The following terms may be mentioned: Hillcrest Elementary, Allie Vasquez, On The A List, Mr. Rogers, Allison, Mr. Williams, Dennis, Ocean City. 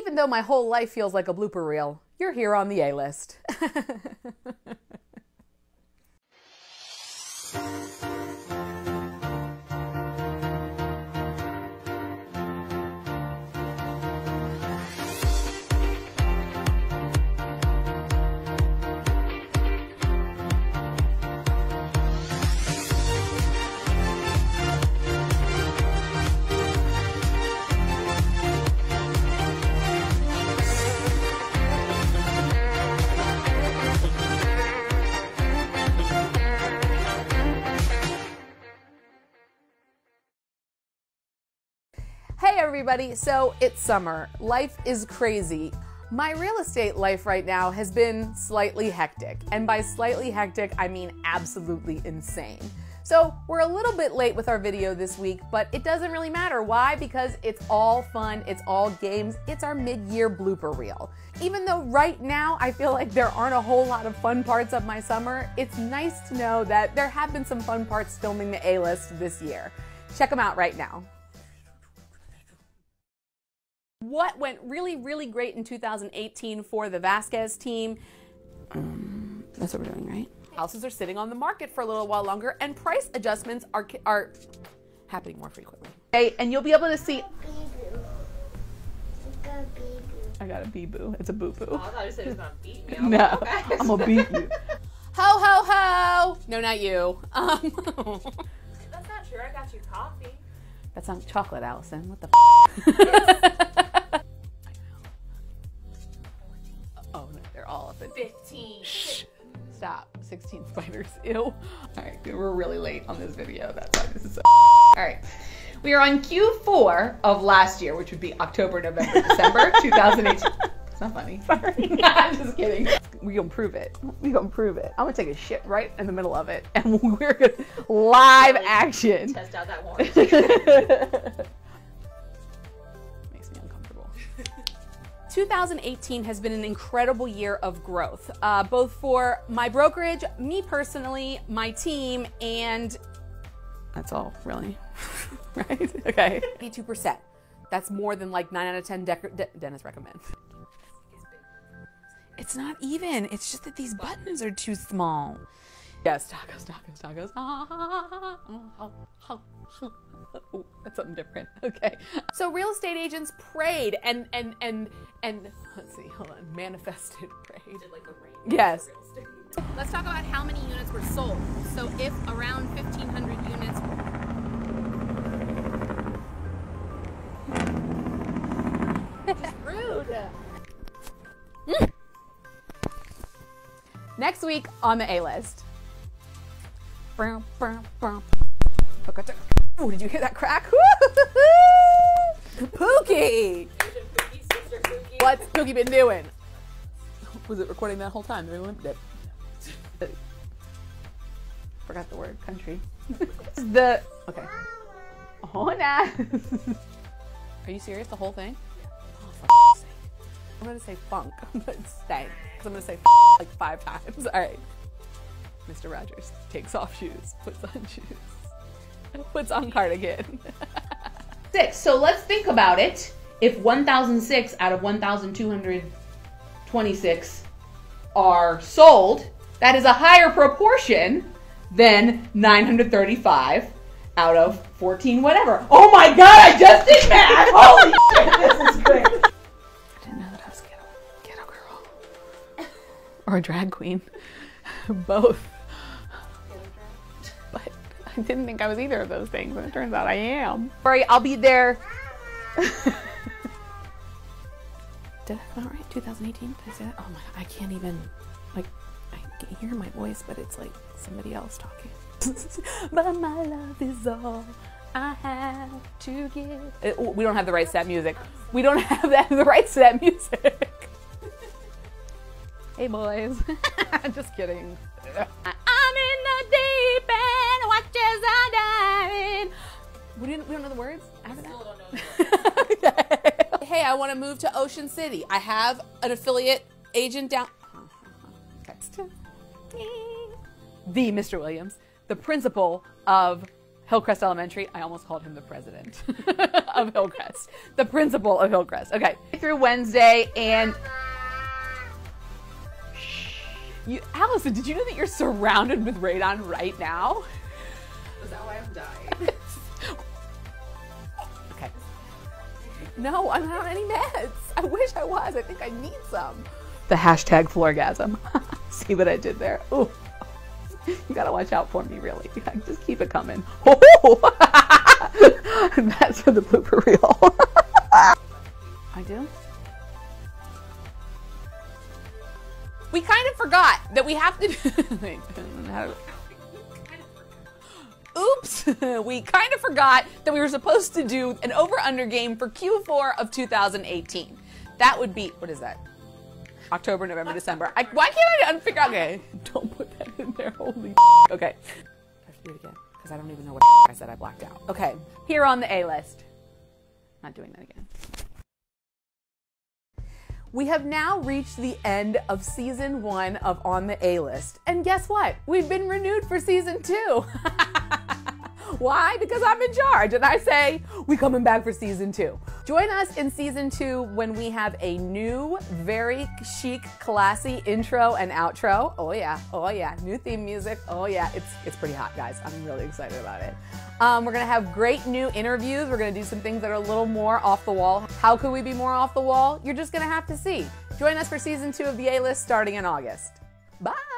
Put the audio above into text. even though my whole life feels like a blooper reel, you're here on the A-list. Everybody, so it's summer. Life is crazy. My real estate life right now has been slightly hectic, and by slightly hectic, I mean absolutely insane. So we're a little bit late with our video this week, but it doesn't really matter. Why? Because it's all fun, it's all games, it's our mid-year blooper reel. Even though right now I feel like there aren't a whole lot of fun parts of my summer, it's nice to know that there have been some fun parts filming the A-list this year. Check them out right now. What went really, really great in 2018 for the Vasquez team? That's what we're doing, right? Houses are sitting on the market for a little while longer, and price adjustments are happening more frequently. Okay, and you'll be able to see. I got a bee boo. It's a boo boo. Oh, I thought you said it was gonna beat me. I'm no, like, okay. I'm gonna beat you. Ho ho ho! No, not you. That's not true. I got you coffee. That's not chocolate, Allison. What the? F yes. 15. Shh. Stop. 16 spiders. Ew. All right, we're really late on this video. That's why this is so. All right, we are on Q4 of last year, which would be October, November, December 2018. It's not funny. Sorry. No, I'm just kidding. We gonna prove it. We gonna prove it. I'm gonna take a shit right in the middle of it, and we're gonna live really action. Test out that warranty. 2018 has been an incredible year of growth, both for my brokerage, me personally, my team, and that's all, really, right? Okay. 82%. That's more than like 9 out of 10 Dennis recommends. It's not even. It's just that these buttons are too small. Yes, tacos, tacos, tacos. Oh, that's something different. Okay. So real estate agents prayed and let's see, hold on, manifested, prayed. Like a rain. Yes. Let's talk about how many units were sold. So if around 1,500 units. Just rude. Mm. Next week on the A-list. Oh, did you hear that crack? Pookie! What's Pookie been doing? Was it recording that whole time? We limped it. Forgot the word country. The okay. Oh, nah. Are you serious? The whole thing? Oh, for I'm gonna say funk, but stank. Because I'm gonna say like 5 times. All right. Mr. Rogers takes off shoes, puts on shoes. Puts on cardigan. 6. So let's think about it. If 1,006 out of 1,226 are sold, that is a higher proportion than 935 out of 14 whatever. Oh my God! I just did math. Holy shit! This is great. I didn't know that I was ghetto girl or a drag queen, both. I didn't think I was either of those things, and it turns out I am. Sorry, I'll be there. Did I not write 2018? Did I say that? Oh my God, I can't even, like, I can hear my voice, but it's like somebody else talking. But my love is all I have to give. We don't have the rights to that music. We don't have the rights to that music. Hey, boys. Just kidding. I'm in the deep end, watch as I dive. We don't know the words? I still don't know the words. Okay. Hey, I want to move to Ocean City. I have an affiliate agent down. Text. The Mr. Williams, the principal of Hillcrest Elementary. I almost called him the president. of Hillcrest. The principal of Hillcrest. Okay. Through Wednesday and... You, Allison, did you know that you're surrounded with radon right now? Is that why I'm dying? Okay. No, I'm not on any meds. I wish I was. I think I need some. The hashtag floorgasm. See what I did there? Ooh. You gotta watch out for me, really. Yeah, just keep it coming. Oh! And that's for the blooper reel. I do? We kind of forgot that we have to do... Oops! We kind of forgot that we were supposed to do an over-under game for Q4 of 2018. That would be... What is that? October, November, December. Why can't I unfigure out? Okay. Don't put that in there. Holy Okay. I have to do it again because I don't even know what I said. I blacked out. Okay. Here on the A list. Not doing that again. We have now reached the end of season 1 of On the A List. And guess what? We've been renewed for season 2. Why? Because I'm in charge and I say, we coming back for season 2. Join us in season 2 when we have a new, very chic, classy intro and outro. Oh yeah, new theme music. Oh yeah, it's pretty hot, guys. I'm really excited about it. We're gonna have great new interviews. We're gonna do some things that are a little more off the wall. How could we be more off the wall? You're just gonna have to see. Join us for season 2 of the A List starting in August. Bye.